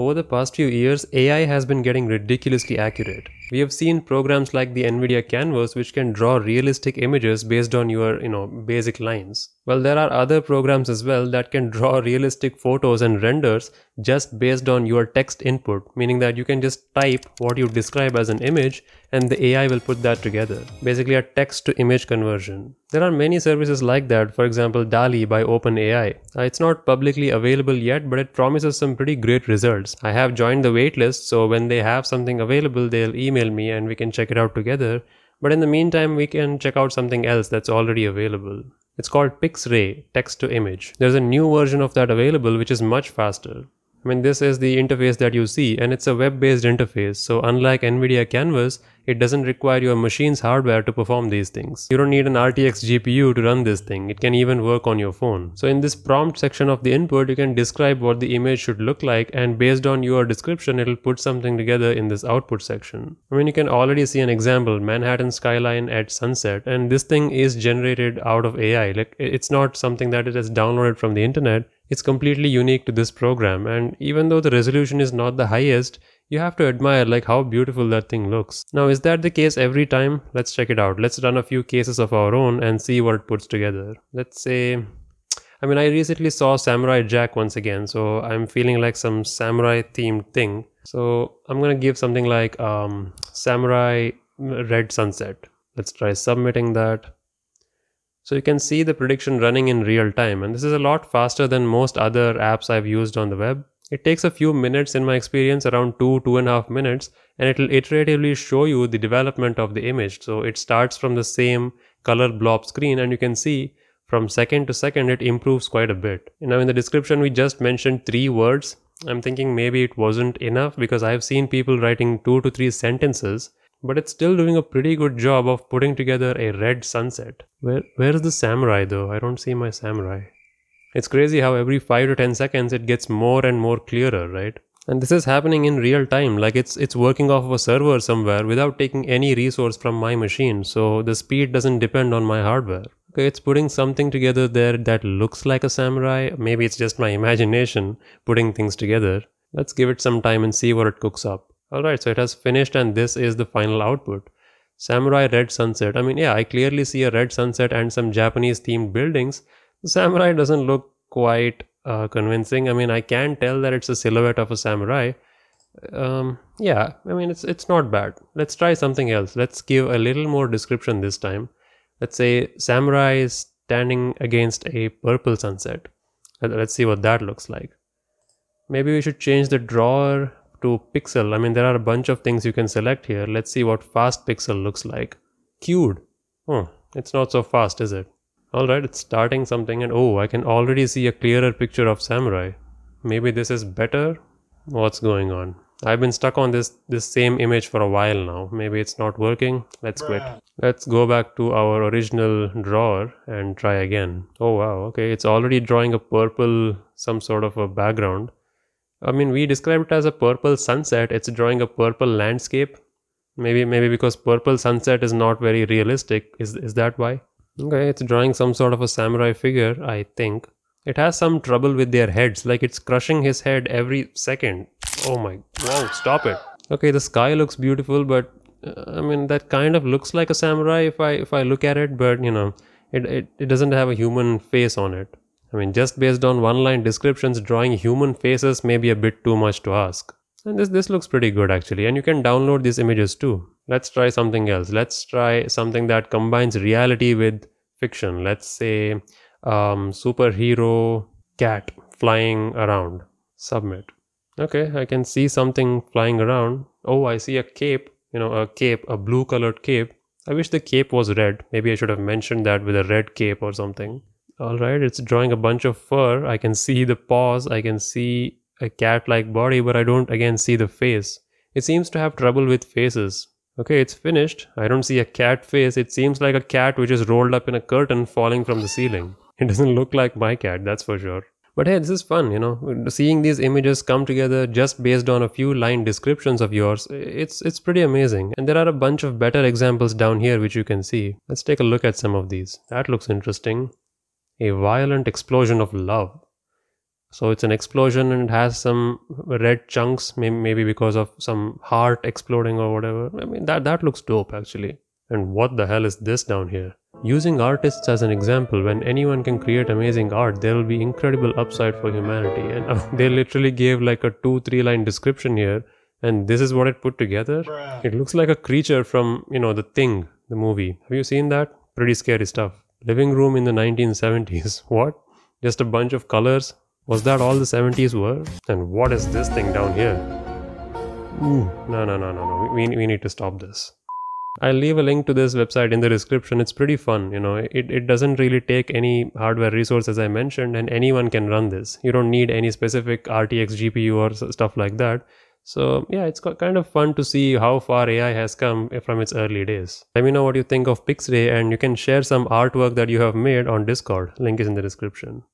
Over the past few years, AI has been getting ridiculously accurate. We have seen programs like the NVIDIA Canvas, which can draw realistic images based on your, basic lines. Well, there are other programs as well that can draw realistic photos and renders just based on your text input, meaning that you can just type what you describe as an image and the AI will put that together. Basically a text to image conversion. There are many services like that, for example DALL-E by OpenAI. It's not publicly available yet, but it promises some pretty great results. I have joined the waitlist, so when they have something available, they'll email me and we can check it out together. But in the meantime, we can check out something else that's already available. It's called Pixray, text to image. There's a new version of that available, which is much faster. I mean, this is the interface that you see, and it's a web-based interface, so unlike NVIDIA Canvas, it doesn't require your machine's hardware to perform these things. You don't need an RTX GPU to run this thing. It can even work on your phone. So in this prompt section of the input, you can describe what the image should look like, and based on your description, it'll put something together in this output section. I mean, you can already see an example, Manhattan skyline at sunset, and this thing is generated out of AI. Like, it's not something that it has downloaded from the internet. It's completely unique to this program, and even though the resolution is not the highest, you have to admire how beautiful that thing looks. Now, is that the case every time? Let's check it out. Let's run a few cases of our own and see what it puts together. Let's say, I recently saw Samurai Jack once again, so I'm feeling like some samurai themed thing. So I'm gonna give something like Samurai Red Sunset. Let's try submitting that. So you can see the prediction running in real time, and this is a lot faster than most other apps I've used on the web. It takes a few minutes in my experience, around 2 to 2.5 minutes, and it'll iteratively show you the development of the image. So it starts from the same color blob screen, and you can see from second to second it improves quite a bit. Now in the description we just mentioned 3 words. I'm thinking maybe it wasn't enough because I've seen people writing 2 to 3 sentences. But it's still doing a pretty good job of putting together a red sunset. Where is the samurai though? I don't see my samurai. It's crazy how every 5 to 10 seconds it gets more and more clearer, right? And this is happening in real time, like it's working off of a server somewhere without taking any resource from my machine, so the speed doesn't depend on my hardware. Okay, it's putting something together there that looks like a samurai. Maybe it's just my imagination putting things together. Let's give it some time and see what it cooks up. Alright, so it has finished and this is the final output. Samurai Red Sunset. Yeah, I clearly see a red sunset and some Japanese themed buildings. The samurai doesn't look quite convincing. I can tell that it's a silhouette of a samurai. Yeah, it's not bad. Let's try something else. Let's give a little more description this time. Let's say samurai is standing against a purple sunset. Let's see what that looks like. Maybe we should change the drawer to pixel. There are a bunch of things you can select here. Let's see what fast pixel looks like. Queued. Oh, it's not so fast, is it? Alright, it's starting something, and oh, I can already see a clearer picture of samurai. Maybe this is better? What's going on? I've been stuck on this same image for a while now. Maybe it's not working. Let's quit. Let's go back to our original drawer and try again. Oh wow, okay, it's already drawing a purple, some sort of a background. We described it as a purple sunset. It's drawing a purple landscape. Maybe because purple sunset is not very realistic. Is that why? Okay, it's drawing some sort of a samurai figure, I think. It has some trouble with their heads. Like, it's crushing his head every second. Oh my... Wow, stop it. Okay, the sky looks beautiful, but... that kind of looks like a samurai if I look at it, but, it doesn't have a human face on it. Just based on one-line descriptions, drawing human faces may be a bit too much to ask. And this looks pretty good actually, and you can download these images too. Let's try something else. Let's try something that combines reality with fiction. Let's say superhero cat flying around. Submit. Okay, I can see something flying around. Oh, I see a cape, a blue colored cape. I wish the cape was red. Maybe I should have mentioned that with a red cape or something. Alright, it's drawing a bunch of fur. I can see the paws, I can see a cat-like body, but I don't again see the face. It seems to have trouble with faces. Okay, it's finished. I don't see a cat face. It seems like a cat which is rolled up in a curtain falling from the ceiling. It doesn't look like my cat, that's for sure. But hey, this is fun, Seeing these images come together just based on a few line descriptions of yours, it's pretty amazing. And there are a bunch of better examples down here which you can see. Let's take a look at some of these. That looks interesting. A violent explosion of love. So it's an explosion and it has some red chunks, maybe because of some heart exploding or whatever. I mean, that looks dope actually. And what the hell is this down here? Using artists as an example, when anyone can create amazing art, there will be incredible upside for humanity. And they literally gave like a 2-3 line description here, and this is what it put together. Bruh. It looks like a creature from, you know, The Thing, the movie. Have you seen that? Pretty scary stuff. Living room in the 1970s. What? Just a bunch of colors? Was that all the 70s were? And what is this thing down here? Ooh, no. We need to stop this. I'll leave a link to this website in the description. It's pretty fun, you know. It doesn't really take any hardware resource, as I mentioned, and anyone can run this. You don't need any specific RTX GPU or stuff like that. So yeah, it's kind of fun to see how far AI has come from its early days. Let me know what you think of Pixray, and you can share some artwork that you have made on Discord. Link is in the description.